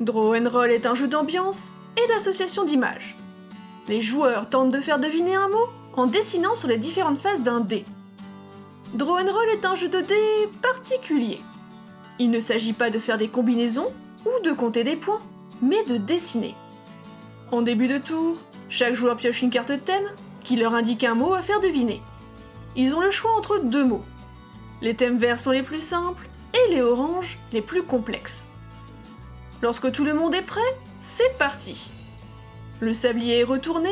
Draw'n Roll est un jeu d'ambiance et d'association d'images. Les joueurs tentent de faire deviner un mot en dessinant sur les différentes faces d'un dé. Draw'n Roll est un jeu de dés particulier. Il ne s'agit pas de faire des combinaisons ou de compter des points, mais de dessiner. En début de tour, chaque joueur pioche une carte thème qui leur indique un mot à faire deviner. Ils ont le choix entre deux mots. Les thèmes verts sont les plus simples et les oranges les plus complexes. Lorsque tout le monde est prêt, c'est parti. Le sablier est retourné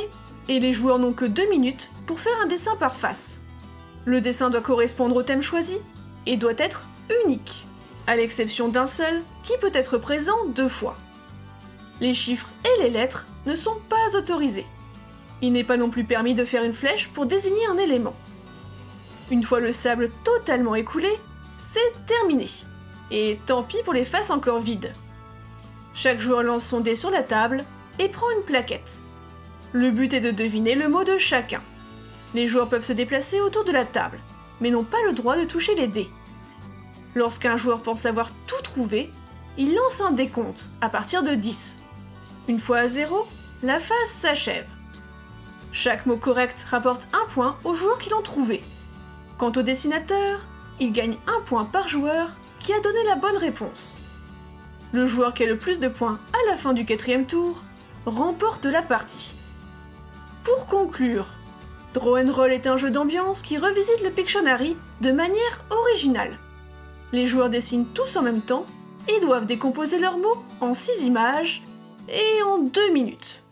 et les joueurs n'ont que 2 minutes pour faire un dessin par face. Le dessin doit correspondre au thème choisi et doit être unique, à l'exception d'un seul qui peut être présent 2 fois. Les chiffres et les lettres ne sont pas autorisés. Il n'est pas non plus permis de faire une flèche pour désigner un élément. Une fois le sable totalement écoulé, c'est terminé. Et tant pis pour les faces encore vides. Chaque joueur lance son dé sur la table et prend une plaquette. Le but est de deviner le mot de chacun. Les joueurs peuvent se déplacer autour de la table, mais n'ont pas le droit de toucher les dés. Lorsqu'un joueur pense avoir tout trouvé, il lance un décompte à partir de 10. Une fois à 0, la phase s'achève. Chaque mot correct rapporte 1 point aux joueurs qui l'ont trouvé. Quant au dessinateur, il gagne 1 point par joueur qui a donné la bonne réponse. Le joueur qui a le plus de points à la fin du 4e tour remporte la partie. Pour conclure, Draw'n Roll est un jeu d'ambiance qui revisite le Pictionary de manière originale. Les joueurs dessinent tous en même temps et doivent décomposer leurs mots en 6 images et en 2 minutes.